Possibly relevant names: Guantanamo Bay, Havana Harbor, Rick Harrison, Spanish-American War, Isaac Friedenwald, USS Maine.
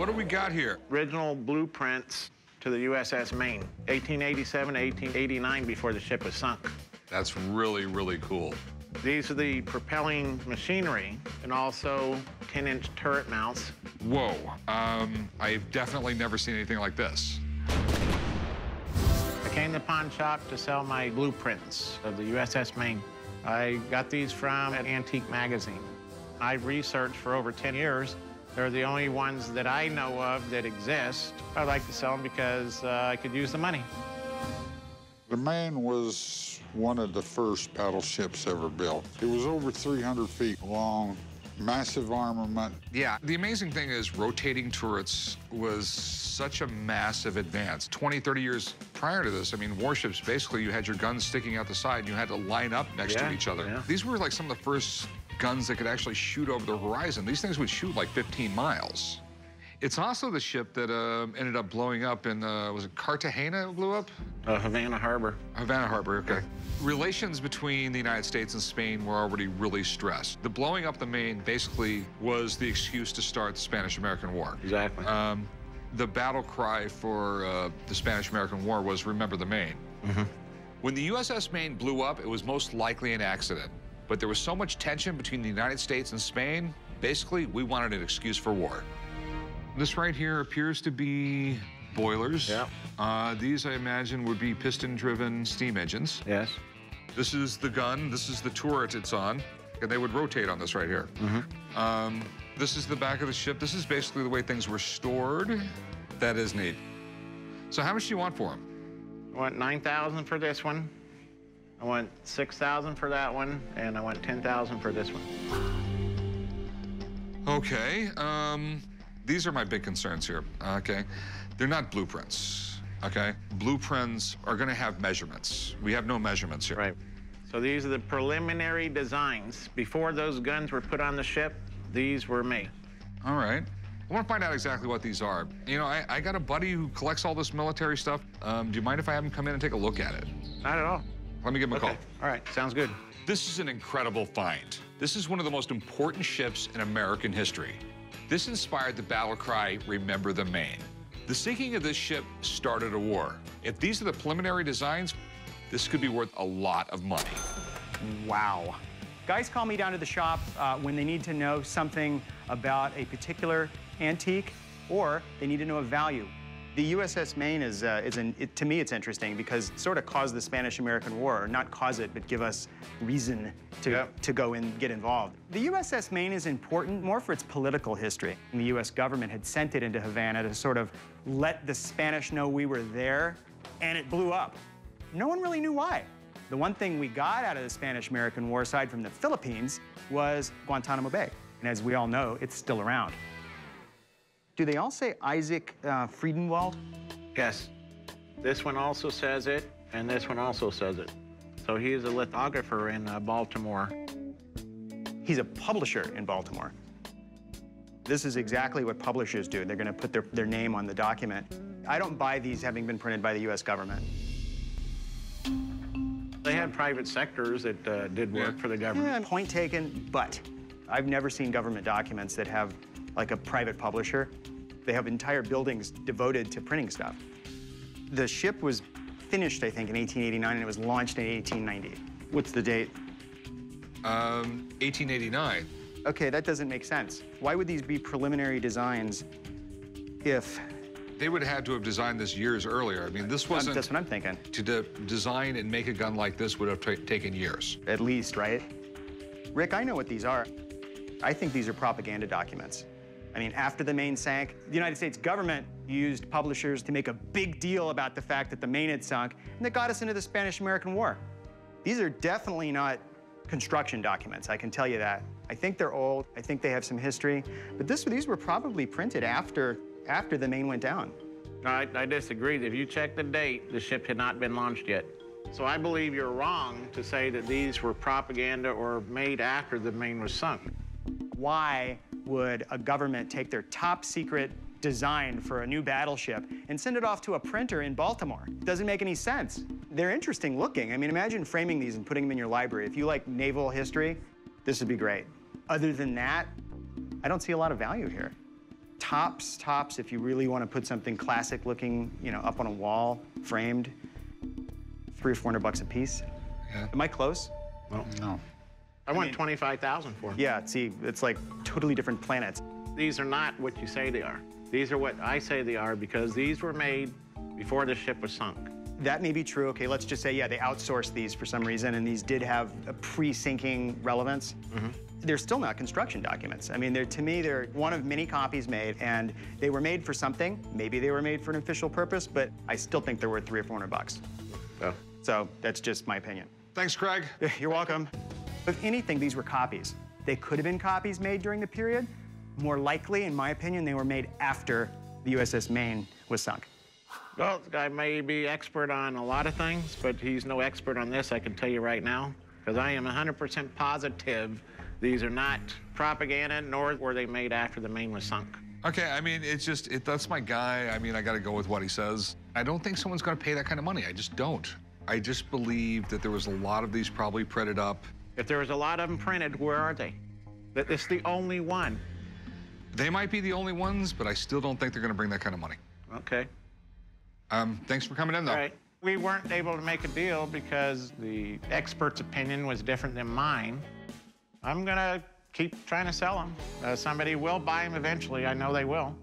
What do we got here? Original blueprints to the USS Maine, 1887 to 1889, before the ship was sunk. That's really, really cool. These are the propelling machinery and also 10-inch turret mounts. Whoa, I've definitely never seen anything like this. I came to the pawn shop to sell my blueprints of the USS Maine. I got these from an antique magazine. I've researched for over 10 years. They're the only ones that I know of that exist. I like to sell them because I could use the money. The Maine was one of the first battleships ever built. It was over 300 feet long, massive armament. Yeah, the amazing thing is rotating turrets was such a massive advance. 20, 30 years prior to this, I mean, warships, basically you had your guns sticking out the side and you had to line up next to each other. Yeah. These were like some of the first guns that could actually shoot over the horizon. These things would shoot like 15 miles. It's also the ship that ended up blowing up in, was it Cartagena blew up? Havana Harbor. Havana Harbor, okay. Relations between the United States and Spain were already really stressed. The blowing up the Maine basically was the excuse to start the Spanish-American War. Exactly. The battle cry for the Spanish-American War was "Remember the Maine." Mm-hmm. When the USS Maine blew up, it was most likely an accident. But there was so much tension between the United States and Spain, basically, we wanted an excuse for war. This right here appears to be boilers. Yeah. These, I imagine, would be piston-driven steam engines. Yes. This is the gun. This is the turret it's on. And they would rotate on this right here. Mm-hmm. This is the back of the ship. This is basically the way things were stored. That is neat. So how much do you want for them? I want $9,000 for this one. I want $6,000 for that one, and I want $10,000 for this one. Okay. These are my big concerns here, okay? They're not blueprints, okay? Blueprints are gonna have measurements. We have no measurements here. Right. So these are the preliminary designs. Before those guns were put on the ship, these were made. All right. I wanna find out exactly what these are. You know, I got a buddy who collects all this military stuff. Do you mind if I have him come in and take a look at it? Not at all. Let me give him a call. All right, sounds good. This is an incredible find. This is one of the most important ships in American history. This inspired the battle cry, "Remember the Maine." The sinking of this ship started a war. If these are the preliminary designs, this could be worth a lot of money. Wow. Guys call me down to the shop when they need to know something about a particular antique or they need to know a value. The USS Maine is, to me, it's interesting because it sort of caused the Spanish-American War, not cause it, but give us reason to go and get involved. The USS Maine is important more for its political history. And the U.S. government had sent it into Havana to sort of let the Spanish know we were there, and it blew up. No one really knew why. The one thing we got out of the Spanish-American War, aside from the Philippines, was Guantanamo Bay. And as we all know, it's still around. Do they all say Isaac Friedenwald? Yes. This one also says it, and this one also says it. So he is a lithographer in Baltimore. He's a publisher in Baltimore. This is exactly what publishers do. They're going to put their name on the document. I don't buy these having been printed by the U.S. government. They had private sectors that did work for the government. Yeah, point taken, but I've never seen government documents that have like a private publisher. They have entire buildings devoted to printing stuff. The ship was finished, I think, in 1889, and it was launched in 1890. What's the date? 1889. Okay, that doesn't make sense. Why would these be preliminary designs if... They would have had to have designed this years earlier. I mean, this wasn't... That's what I'm thinking. To design and make a gun like this would have taken years. At least, right? Rick, I know what these are. I think these are propaganda documents. I mean, after the Maine sank, the United States government used publishers to make a big deal about the fact that the Maine had sunk, and that got us into the Spanish-American War. These are definitely not construction documents, I can tell you that. I think they're old, I think they have some history, but these were probably printed after the Maine went down. I disagree. If you check the date, the ship had not been launched yet. So I believe you're wrong to say that these were propaganda or made after the Maine was sunk. Why would a government take their top secret design for a new battleship and send it off to a printer in Baltimore? Doesn't make any sense. They're interesting looking. I mean, imagine framing these and putting them in your library. If you like naval history, this would be great. Other than that, I don't see a lot of value here. tops, if you really want to put something classic looking, you know, up on a wall, framed, $300 or $400 a piece. Yeah. Am I close? No. No. I want 25,000 for it. Yeah, see, it's like totally different planets. These are not what you say they are. These are what I say they are because these were made before the ship was sunk. That may be true. Okay, let's just say, yeah, they outsourced these for some reason, and these did have a pre-sinking relevance. Mm-hmm. They're still not construction documents. I mean, they're, to me, they're one of many copies made, and they were made for something. Maybe they were made for an official purpose, but I still think they're worth $300 or $400. Yeah. So that's just my opinion. Thanks, Craig. You're welcome. If anything, these were copies. They could have been copies made during the period. More likely, in my opinion, they were made after the USS Maine was sunk. Well, this guy may be expert on a lot of things, but he's no expert on this, I can tell you right now, because I am 100% positive these are not propaganda, nor were they made after the Maine was sunk. Okay, I mean, it's just, that's my guy. I mean, I got to go with what he says. I don't think someone's going to pay that kind of money. I just don't. I just believe that there was a lot of these probably printed up. If there was a lot of them printed, where are they? It's the only one. They might be the only ones, but I still don't think they're going to bring that kind of money. Okay. Thanks for coming in, though. All right. We weren't able to make a deal because the expert's opinion was different than mine. I'm going to keep trying to sell them. Somebody will buy them eventually. I know they will.